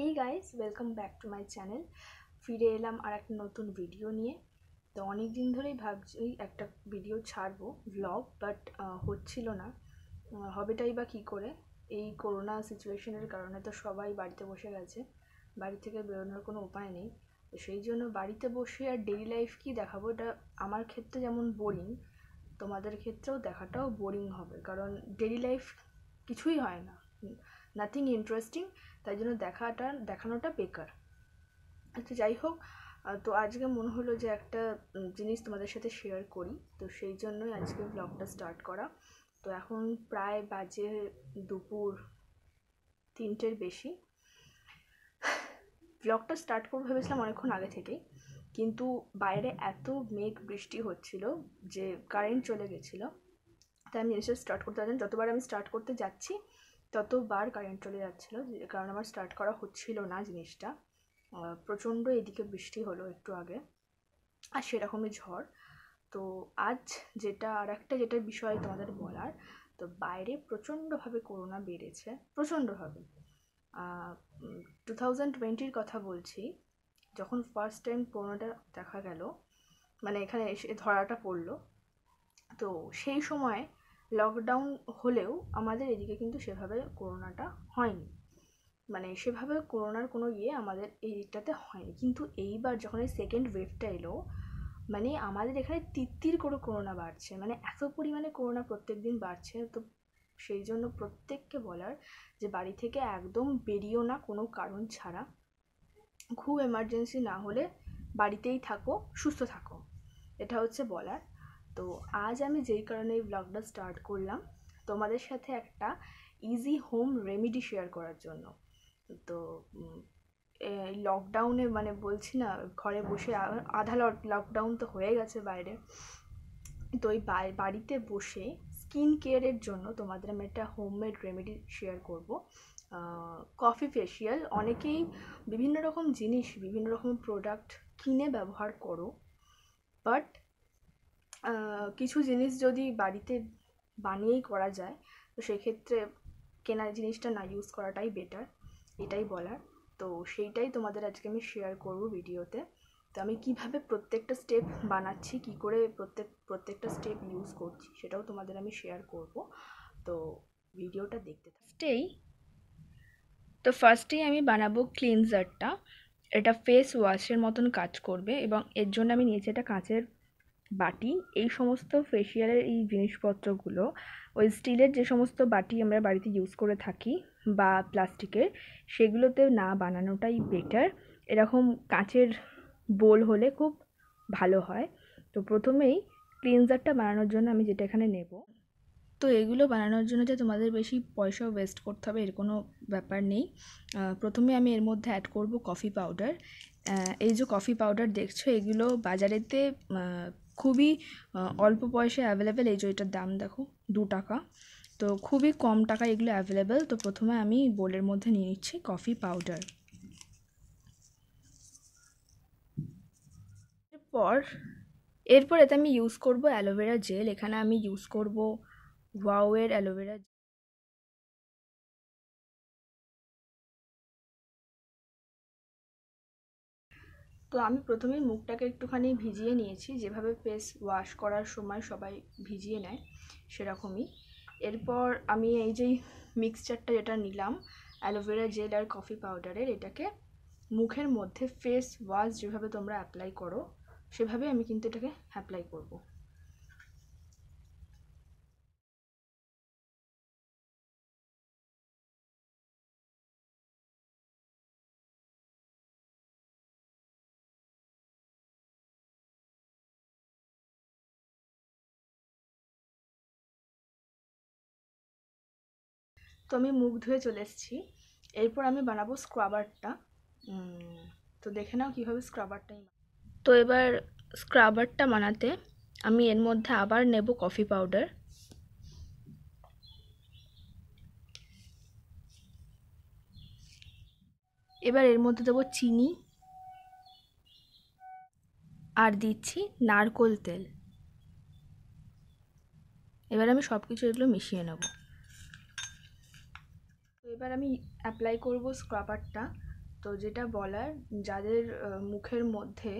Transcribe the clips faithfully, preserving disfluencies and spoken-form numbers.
Hey guys welcome back to my channel. फिर एलम और एक नतून भिडियो नहीं तो अनेक दिन धरे भाबी एक भिडियो छाड़बो व्लग बाट होच्छिलो ना हबेटाई बा कि करे एई करोना सिचुएशनर कारणे तो सबाई बाड़ीते बसे गेछे बाड़ी थेके बेरोनोर कोनो उपाय नेई तो सेई जोन्नो बाड़ीते बसे आर डेली लाइफ कि देखाबो एटा आमार क्षेत्रे जेमन बोरिंग तोमादेर क्षेत्रेओ देखाटाओ बोरिंग हबे कारण डेली लाइफ किछुई हय ना नथिंग इंटरेस्टिंग तईजन देखाटा देखानोटा बेकार। अच्छा जाइ होक तो आज के मन हलो जो एक जिनिस तुम्हारे साथे शेयर करी तो सेई जन्नोई आज के ब्लगटा स्टार्ट करा। तो एखन प्राय बाजे दुपुर तीनटेर बेशी ब्लगटा स्टार्ट करब भेबेछिलाम अनेकक्षण आगे थेकेई किन्तु बाइरे एत मेघ बृष्टि होच्छिलो जे कारेंट चले गेछिलो ताई आमि जिनिसटा स्टार्ट करते जानि जतबार आमि स्टार्ट करते जाच्छि तत बार कारेंट चले जाच्छिलो कारण आमार स्टार्ट करा होच्छिलो ना जिनिसटा प्रचंड एदिके बृष्टि हलो एकटू आगे आर सेरकमई झड़। तो आज जेटा आरेकटा जेटा विषय तोमादेर बोलार तो बाइरे प्रचंडभावे करोना बेड़ेछे प्रचंडभावे टू थाउजेंड टोयेंटिर कथा बोलछि जखन फार्स्ट टाइम करोनाटा देखा गेलो माने एखाने एसे धराटा पड़लो तो सेई समय लकडाउन होलेও আমাদের এদিকে কিন্তু সেভাবে করোনাটা হয়নি মানে সেভাবে করোনার কোনো ইয়ে আমাদের এই দিকটাতে হয়নি কিন্তু এইবার যখন এই সেকেন্ড ওয়েভটা এলো মানে আমাদের এখানে তিত্তির করে করোনা বাড়ছে মানে এত পরিমাণে করোনা প্রত্যেকদিন বাড়ছে। তো সেই জন্য প্রত্যেককে বলার যে বাড়ি থেকে একদম বেরিও না কোনো কারণ ছাড়া খুব এমার্জেন্সি না হলে বাড়িতেই থাকো সুস্থ থাকো এটা হচ্ছে বলার। তো আজ আমি যেই কারণে এই ব্লগটা স্টার্ট করলাম তোমাদের সাথে একটা ইজি হোম রেমেডি শেয়ার করার জন্য। তো লকডাউনে মানে বলছি না ঘরে বসে আধা লকডাউন তো হয়ে গেছে বাইরে তো এই বাড়িতে বসে স্কিন কেয়ারের জন্য তোমাদের আমি একটা হোমমেড রেমেডি শেয়ার করব। কফি ফেশিয়াল অনেকেই বিভিন্ন রকম জিনিস বিভিন্ন রকম প্রোডাক্ট কিনে ব্যবহার করো বাট किछु जिनिस जोदी बाड़ीते बानिये करा जाए तो सेई क्षेत्रे केना जिनिसटा ना यूज कराटाई बेटार एटाई बोलार। तो सेटाई तोमादेर आजके आमि शेयर करब भिडियोते। तो आमि किभाबे प्रत्येकटा स्टेप बानाच्छि कि करे प्रत्येक प्रत्येकटा स्टेप यूज करछि सेटाओ तोमादेर आमि शेयर करब तो भिडियोटा देखते थाकबेई। तो फार्स्टेई आमि बानाबो क्लिनजारटा एटा फेस वाशेर मतन काज करबे एबं एर जोन्नो आमि नियेछि एटा काचेर बाटी এই সমস্ত ফেশিয়ালের এই জিনিসপত্রগুলো ওই স্টিলের যে সমস্ত বাটি আমরা বাড়িতে ইউজ করে থাকি বা প্লাস্টিকের সেগুলোতে না বানানোটাই বেটার এরকম কাচের বোল হলে খুব ভালো হয়। তো প্রথমেই ক্লিনজারটা বানানোর জন্য আমি যেটা এখানে নেব তো এগুলো বানানোর জন্য যে তোমাদের বেশি পয়সা ওয়েস্ট করতে হবে এর কোনো ব্যাপার নেই। প্রথমে আমি এর মধ্যে অ্যাড করব কফি পাউডার এই যে কফি পাউডার দেখছো এগুলো বাজারেতে খুবই অল্প পয়সায় অ্যাভেলেবেল এই যে এটার দাম দেখো দু টাকা তো খুবই কম টাকা এগুলো অ্যাভেলেবেল। তো প্রথমে আমি বোলের মধ্যে নিয়ে নিচ্ছি কফি পাউডার এরপর এরপর এতে আমি ইউজ করব অ্যালোভেরা জেল এখানে আমি ইউজ করব ওয়াওয়ের অ্যালোভেরা তো আমি প্রথমে মুখটাকে একটুখানি ভিজিয়ে নিয়েছি যেভাবে ফেস ওয়াশ করার সময় সবাই ভিজিয়ে নেয় সেরকমই। এরপর আমি এই যে মিক্সচারটা যেটা নিলাম অ্যালোভেরা জেল আর কফি পাউডারের এটাকে মুখের মধ্যে ফেস ওয়াশ যেভাবে তোমরা অ্যাপ্লাই করো সেভাবে আমি কিন্তু এটাকে অ্যাপ্লাই করব। তো আমি মুখ ধুয়ে চলে এসেছি এরপর আমি বানাবো স্ক্রাবারটা তো দেখে নাও কীভাবে স্ক্রাবারটা তো এবার স্ক্রাবারটা বানাতে আমি এর মধ্যে আবার নেব কফি পাউডার এবার এর মধ্যে দেবো চিনি আর দিচ্ছি নারকোল তেল এবার আমি সব কিছু এগুলো মিশিয়ে নেব। এবার আমি অ্যাপ্লাই করব স্ক্রাবারটা तो जेटा बोलार जादेर मुखेर मध्धे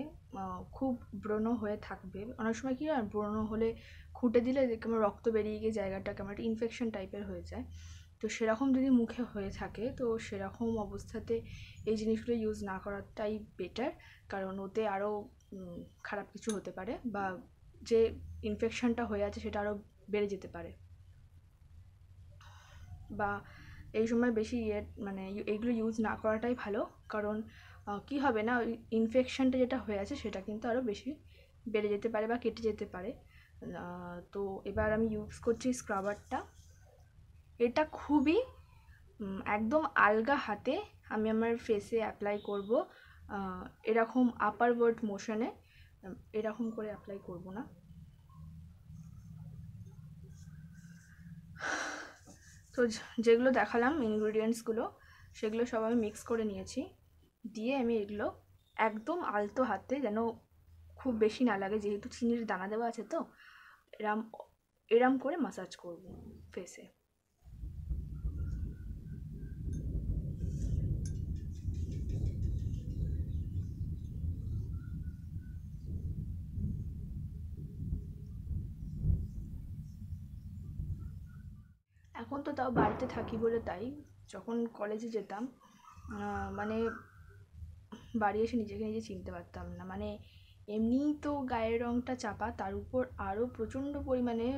खूब ब्रोनो होये थाकबे अनेक समय कि हय ब्रोनो होले खुंटे दिले केमन रक्त बेरिये गिये जायगाटा केमन एकटा इनफेक्शन टाइपेर हये जाय। तो सेरकम यदि मुखे हये थाके तो सेरकम अवस्थाते एई जिनिसगुलो यूज ना कराटाई बेटार, कारण ओते आरो खराब किछु होते पारे बा जे इनफेक्शनटा हये आछे सेटा आरो बेड़े जेते पारे बा এই সময় বেশি মানে এগুলো ইউজ না করাটাই ভালো, কারণ কি হবে না ইনফেকশনটা যেটা হয়ে আছে সেটা কিন্তু আরো বেশি বেড়ে যেতে পারে বা কেটে যেতে পারে। তো এবার আমি ইউজ করছি স্ক্রাবারটা, এটা খুবই একদম আলগা হাতে আমি আমার ফেসে অ্যাপ্লাই করব, এরকম আপারওয়ার্ড মোশনে এরকম করে অ্যাপ্লাই করব না। तो जेगुलो देखालाम इंग्रेडिएंट्स गुलो सेगुलो सब आमी मिक्स करे नियेछि, दिये आमी एगुलो एकदम आलतो हाथे जेन खूब बेशी ना लागे, जेहेतु चिनिर दाना देवा आछे तो एराम एराम करे मसाज करब फेसे। এখন তো তাও বাড়িতে থাকি বলে তাই, যখন কলেজে যেতাম মানে বাড়ি এসে নিজেকে নিজে চিনতে পারতাম না, মানে এমনিই তো গায়ের রঙটা চাপা তার উপর আরও প্রচণ্ড পরিমাণে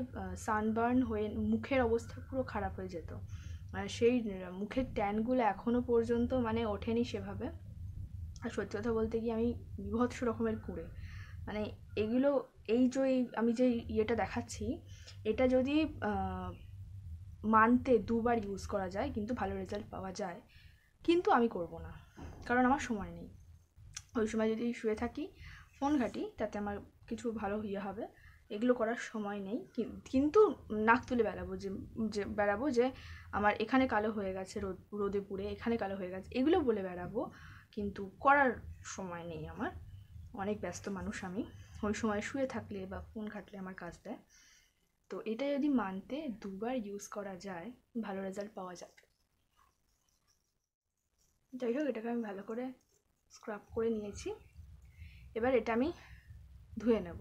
সানবার্ন হয়ে মুখের অবস্থা পুরো খারাপ হয়ে যেত, মানে সেই মুখের ট্যানগুলো এখনও পর্যন্ত মানে ওঠেনি সেভাবে। আর সত্যি কথা বলতে গিয়ে আমি বিভৎস রকমের কুঁড়ে, মানে এগুলো এই যে আমি যে ইয়েটা দেখাচ্ছি এটা যদি মানতে দুবার ইউজ করা যায় কিন্তু ভালো রেজাল্ট পাওয়া যায়, কিন্তু আমি করব না কারণ আমার সময় নেই। ওই সময় যদি শুয়ে থাকি ফোন ঘাঁটি তাতে আমার কিছু ভালো ইয়ে হবে, এগুলো করার সময় নেই। কিন্তু নাক তুলে বেড়াবো যে যে বেড়াবো যে আমার এখানে কালো হয়ে গেছে রোদ রোদে পুড়ে এখানে কালো হয়ে গেছে এগুলো বলে বেড়াবো, কিন্তু করার সময় নেই আমার, অনেক ব্যস্ত মানুষ আমি। ওই সময় শুয়ে থাকলে বা ফোন ঘাঁটলে আমার কাজ দেয়। তো এটা যদি মানতে দুবার ইউজ করা যায় ভালো রেজাল্ট পাওয়া যাবে। যাই হোক, এটাকে আমি ভালো করে স্ক্রাব করে নিয়েছি, এবার এটা আমি ধুয়ে নেব।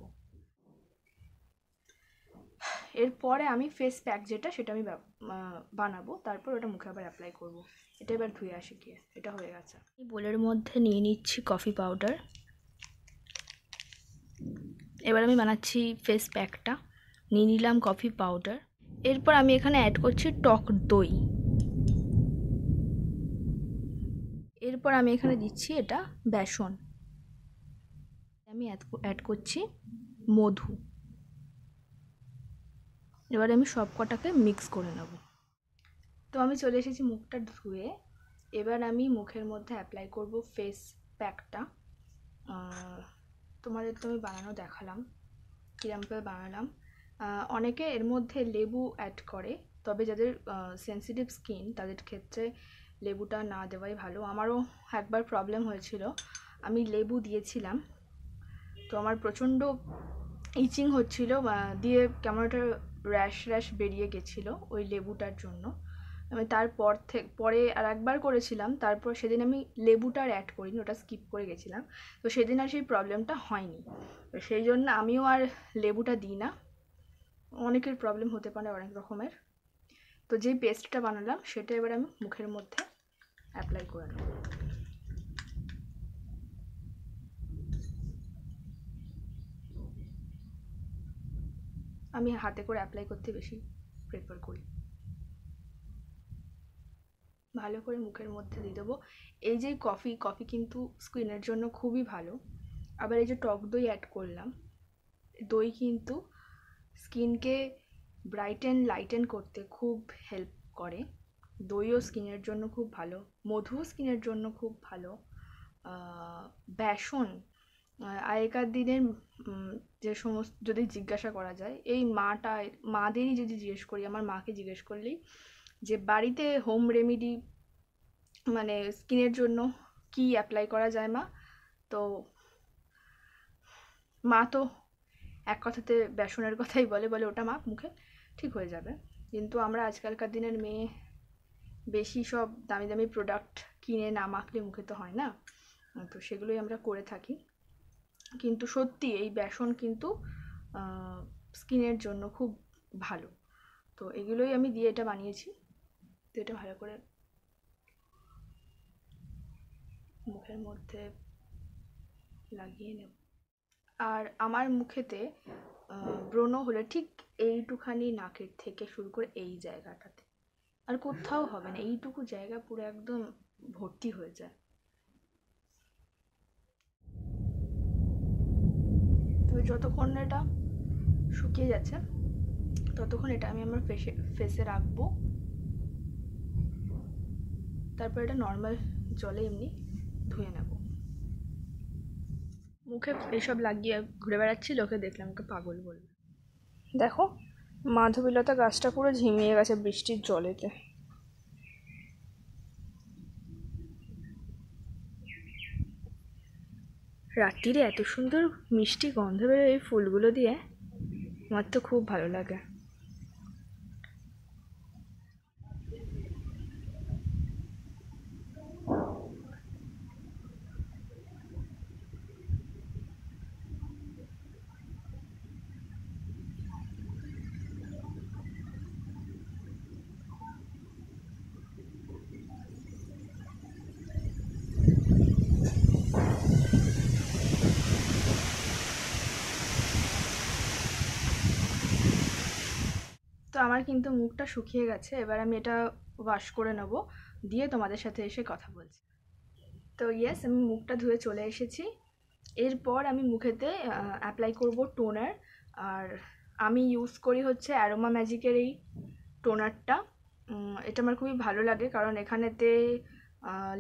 এরপরে আমি ফেস প্যাক যেটা সেটা আমি বানাবো, তারপর ওটা মুখে আবার অ্যাপ্লাই করব। এটা এবার ধুয়ে আসি গিয়ে, এটা হয়ে গেছে। এই বোলের মধ্যে নিয়ে নিচ্ছি কফি পাউডার, এবার আমি বানাচ্ছি ফেস প্যাকটা, নিয়ে নিলাম কফি পাউডার। এরপর আমি এখানে অ্যাড করছি টক দই, এরপর আমি এখানে দিচ্ছি এটা বেসন, আমি অ্যাড করছি মধু। এবার আমি সব কটাকে মিক্স করে নেব। তো আমি চলে এসেছি মুখটা ধুয়ে, এবার আমি মুখের মধ্যে অ্যাপ্লাই করব ফেস প্যাকটা। তোমাদের তো আমি বানানো দেখালাম কিরমভাবে বানালাম। অনেকে এর মধ্যে লেবু অ্যাড করে, তবে যাদের সেন্সিটিভ স্কিন তাদের ক্ষেত্রে লেবুটা না দেওয়াই ভালো। আমারও একবার প্রবলেম হয়েছিল, আমি লেবু দিয়েছিলাম তো আমার প্রচণ্ড ইচিং হচ্ছিল দিয়ে কেমন একটা র্যাশ র্যাশ বেরিয়ে গেছিলো ওই লেবুটার জন্য। আমি তারপর থেকে পরে আর একবার করেছিলাম, তারপর সেদিন আমি লেবুটার অ্যাড করিনি, ওটা স্কিপ করে গেছিলাম, তো সেদিন আর সেই প্রবলেমটা হয়নি। সেই জন্য আমিও আর লেবুটা দিই না, অনেকের প্রবলেম হতে পারে অনেক রকমের। তো যেই পেস্টটা বানালাম সেটা এবার আমি মুখের মধ্যে অ্যাপ্লাই করে নেব। আমি হাতে করে অ্যাপ্লাই করতে বেশি প্রেফার করি। ভালো করে মুখের মধ্যে দিয়ে দেবো। এই যে কফি কফি কিন্তু স্কিনের জন্য খুবই ভালো, আবার এই যে টক দই অ্যাড করলাম, দই কিন্তু स्किन के ब्राइटन लाइटन करते खूब हेल्प करे। दईओ स्किनेर जोन्नो खूब भालो, मधु स्किनेर जोन्नो खूब भालो, बेसन आजकार दिन जे समस्त जदि जिज्ञासा करा जाए माटा मादेरी जदि जिज्ञेस करी आमार माके जिज्ञेस करलेई जे बाड़ीते होम रेमेडी माने स्किनेर जोन्नो कि अप्लाई करा जाए मा तो मा तो एक कथाते बेसनर कथाई बोले बोले ओटा माप मुखे ठीक हो जाबे, किन्तु आमरा आजकलकार दिनेर मेये बेशी सब दामी दामी प्रोडक्ट কিনে না মাখলে মুখে তো হয় না, তো সেগুলোই আমরা করে থাকি। কিন্তু সত্যি এই বেসন কিন্তু স্কিনের জন্য খুব ভালো, তো এগুলোই আমি দিয়ে এটা বানিয়েছি। তো এটা ভালো করে মুখের মধ্যে লাগিয়ে নেব। আর আমার মুখেতে ব্রণ হলে ঠিক এইটুখানি নাকের থেকে শুরু করে এই জায়গাটাতে, আর কোথাও হবে না, এইটুকু জায়গা পুরো একদম ভর্তি হয়ে যায়। তো যতক্ষণ এটা শুকিয়ে যাচ্ছে ততক্ষণ এটা আমি আমার ফেসে ফেসে রাখবো, তারপর এটা নর্মাল জলে এমনি ধুয়ে নেব। মুখে এসব লাগিয়ে ঘুরে বেড়াচ্ছি, লোকে দেখলাম ওকে পাগল বলবে। দেখো মাধবীলতা গাছটা পুরো ঝিমিয়ে গেছে বৃষ্টির জলেতে। রাত্রিরে এত সুন্দর মিষ্টি গন্ধ বেরোয় এই ফুলগুলো দিয়ে, আমার তো খুব ভালো লাগে। আমার কিন্তু মুখটা শুকিয়ে গেছে, এবার আমি এটা ওয়াশ করে নেব, দিয়ে তোমাদের সাথে এসে কথা বলছি। তো ইয়েস, আমি মুখটা ধুয়ে চলে এসেছি। এরপর আমি মুখেতে অ্যাপ্লাই করব টোনার। আর আমি ইউজ করি হচ্ছে অ্যারোমা ম্যাজিকের এই টোনারটা। এটা আমার খুবই ভালো লাগে, কারণ এখানেতে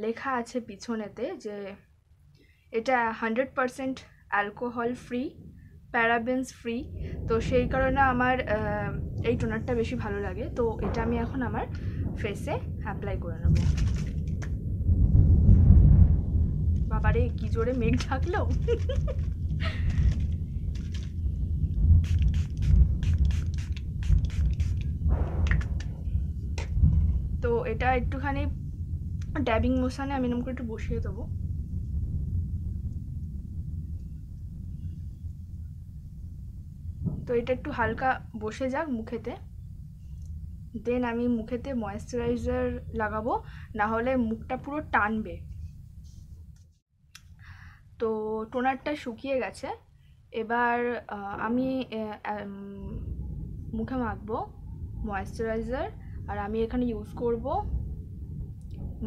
লেখা আছে পিছনেতে যে এটা hundred percent alcohol free, parabens free, তো সেই কারণে আমার এই টোনারটা বেশি ভালো লাগে। তো এটা আমি এখন আমার ফেসে অ্যাপ্লাই করে নেব। বাবারে কি জোরে মেঘ থাকলো! তো এটা একটুখানি ড্যাবিং মোশানে আমি এরকম করে একটু বসিয়ে দেবো। তো এটা একটু হালকা বসে যাক মুখেতে, দেন আমি মুখেতে ময়েশ্চারাইজার লাগাবো, না হলে মুখটা পুরো টানবে। তো টোনারটা শুকিয়ে গেছে, এবার আমি মুখে মাখবো ময়েশ্চারাইজার। আর আমি এখানে ইউজ করব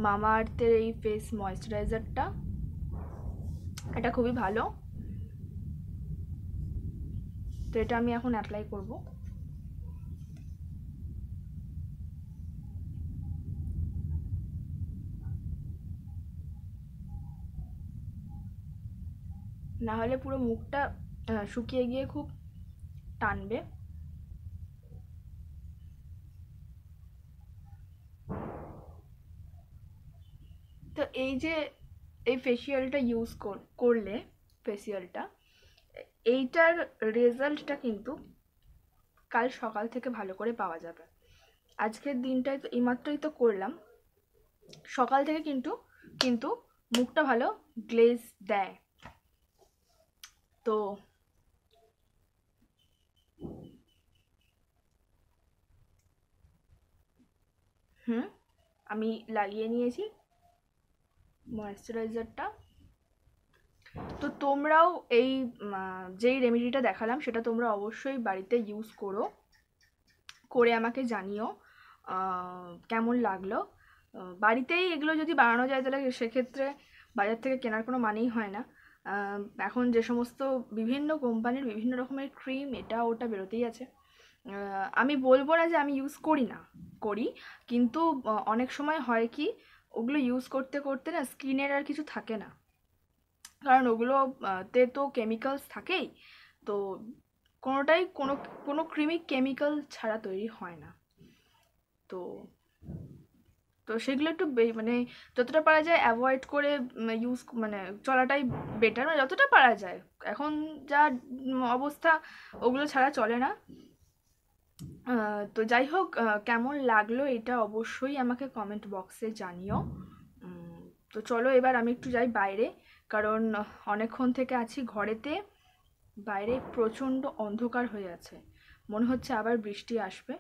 মামা আর্থের এই ফেস ময়েশ্চারাইজারটা, এটা খুবই ভালো। তো এটা আমি এখন অ্যাপ্লাই করব। না হলে পুরো মুখটা শুকিয়ে গিয়ে খুব টানবে। তো এই যে এই ফেসিয়ালটা ইউজ করলে, ফেসিয়ালটা এইটার রেজাল্টটা কিন্তু কাল সকাল থেকে ভালো করে পাওয়া যাবে। আজকের দিনটাই তো এইমাত্রই তো করলাম, সকাল থেকে কিন্তু কিন্তু মুখটা ভালো গ্লেজ দেয়। তো হুম আমি লাগিয়ে নিয়েছি ময়েশ্চারাইজারটা। তো তোমরাও এই যেই রেমেডিটা দেখালাম সেটা তোমরা অবশ্যই বাড়িতে ইউজ করো, করে আমাকে জানিও কেমন লাগলো। বাড়িতেই এগুলো যদি বানানো যায় তাহলে সেক্ষেত্রে বাজার থেকে কেনার কোনো মানেই হয় না। এখন যে সমস্ত বিভিন্ন কোম্পানির বিভিন্ন রকমের ক্রিম এটা ওটা বেরোতেই আছে। আমি বলবো না যে আমি ইউজ করি না, করি, কিন্তু অনেক সময় হয় কি ওগুলো ইউজ করতে করতে না স্কিনের আর কিছু থাকে না, কারণ ওগুলোতে তো কেমিক্যালস থাকেই। তো কোনোটাই কোনো কোনো ক্রিমি কেমিক্যাল ছাড়া তৈরি হয় না। তো তো সেগুলো একটু মানে যতটা পারা যায় অ্যাভয়েড করে ইউজ মানে চলাটাই বেটার, মানে যতটা পারা যায়। এখন যা অবস্থা ওগুলো ছাড়া চলে না। তো যাই হোক, কেমন লাগলো এটা অবশ্যই আমাকে কমেন্ট বক্সে জানিও। तो चलो एबार आमी एकटू जाई बाइरे कारण अनेकक्षण थेके आछि घरेते बाइरे प्रचंड अंधकार हये आछे मने हच्छे आबार बृष्टि आसबे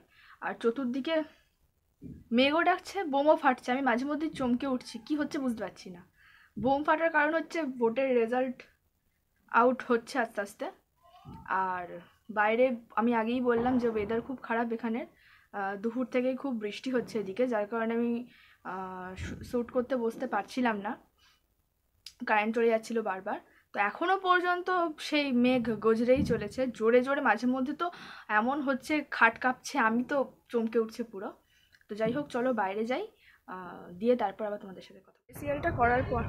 आर चतुर्दिके मेघो डाकछे बोमो फाटछे आमी माझे मধ্যে चमके उठछि कि हच्छे बुझते पारछि ना बोम फाटार कारण हच्छे भोटेर रेजाल्ट आउट हच्छे आस्ते आस्ते आर बाइरे आमी आगेई बोल्लाम जे वेदार खूब खराब एखाने दुपुर थेके खूब बृष्टि हच्छे एदिके जार कारणे आमी शूट करते बसते पारछिलाम ना कारेंट चले जाच्छिलो बार बार तो एखोनो पर्यन्त सेई मेघ गजरेई चलेছে जोरे जोरे माझे मধ্যে तो एमन हच्छे खाट काँपছে आमी तो चमके उठছে পুরো তো যাই হোক চলো বাইরে যাই দিয়ে তারপর আবার তোমাদের সাথে কথা ফেসিয়ালটা করার পর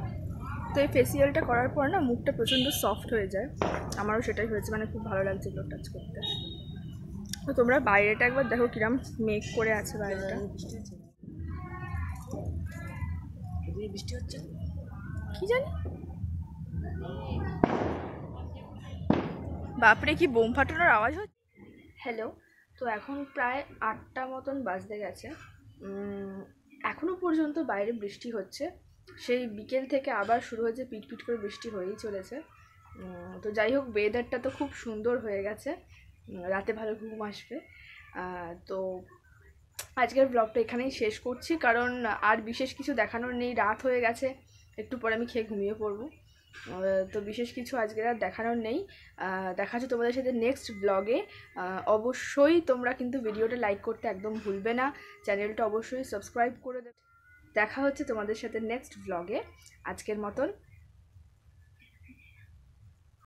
তো এই ফেসিয়ালটা করার পর না মুখটা প্রচন্ড সফট হয়ে যায় আমারও সেটাই হয়েছে মানে খুব ভালো লাগছে ব্লগ টাচ করতে তো তোমরা বাইরেটা একবার দেখো কিরাম মেঘ করে আছে বাইরেটা এই বৃষ্টি হচ্ছে কি জানি बापरे कि बोम फाटानोर आवाज़ हो हेलो तो एखन प्राय आठटा मतन बाजते गेছে एखोनो पर्यन्त बाइरे बृष्टि होच्छे सेई बिकेल थेके आबार शुरू होयेছে पिटपिट करे बृष्टि होयेই চলেছে तो যাই হোক ওয়েদারটা तो खूब सुंदर হয়ে গেছে রাতে ভালো ঘুম আসবে तो আজকের ব্লগটা এখানেই শেষ করছি কারণ আর বিশেষ কিছু দেখানোর নেই রাত হয়ে গেছে একটু পরে আমি খেয়ে ঘুমিয়ে পড়ব तो विशेष किछु आज के देखानोर नेই देखा तुम्हारे साथे नेक्स्ट ब्लगे अवश्य तोमरा किन्तु भिडियोटा लाइक करते एकदम भूलबे ना चैनलटा अवश्य सबस्क्राइब करे देखा होच्छे तुम्हारे साथे नेक्स्ट ब्लगे आजकेर मतन।